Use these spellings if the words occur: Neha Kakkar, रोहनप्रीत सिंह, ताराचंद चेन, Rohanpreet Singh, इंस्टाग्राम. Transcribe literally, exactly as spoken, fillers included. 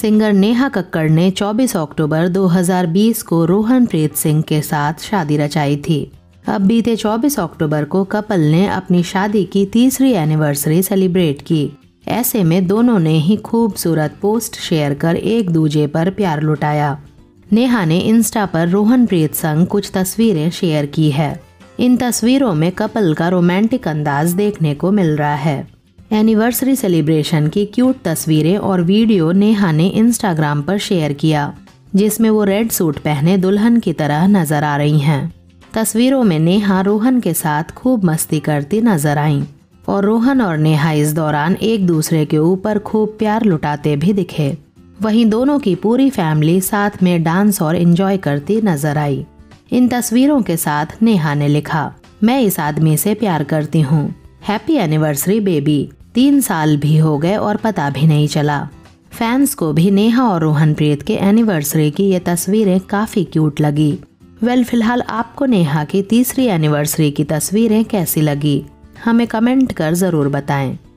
Singer Neha Kakkar ने चौबीस अक्टूबर दो हज़ार बीस को रोहनप्रीत सिंह के साथ शादी रचाई थी। अब बीते चौबीस अक्टूबर को कपल ने अपनी शादी की तीसरी एनिवर्सरी सेलिब्रेट की। ऐसे में दोनों ने ही खूबसूरत पोस्ट शेयर कर एक दूजे पर प्यार लुटाया। नेहा ने इंस्टा पर रोहनप्रीत संग कुछ तस्वीरें शेयर की है। इन तस्वीरों में कपल का रोमांटिक अंदाज देखने को मिल रहा है। एनिवर्सरी सेलिब्रेशन की क्यूट तस्वीरें और वीडियो नेहा ने इंस्टाग्राम पर शेयर किया, जिसमें वो रेड सूट पहने दुल्हन की तरह नजर आ रही हैं। तस्वीरों में नेहा रोहन के साथ खूब मस्ती करती नजर आईं और रोहन और नेहा इस दौरान एक दूसरे के ऊपर खूब प्यार लुटाते भी दिखे। वहीं दोनों की पूरी फैमिली साथ में डांस और एंजॉय करती नजर आई। इन तस्वीरों के साथ नेहा ने लिखा, मैं इस आदमी से प्यार करती हूँ। Happy anniversary baby. तीन साल भी हो गए और पता भी नहीं चला। फैंस को भी नेहा और रोहनप्रीत के एनिवर्सरी की ये तस्वीरें काफ़ी क्यूट लगी। वेल फिलहाल आपको नेहा की तीसरी एनिवर्सरी की तस्वीरें कैसी लगी, हमें कमेंट कर ज़रूर बताएं।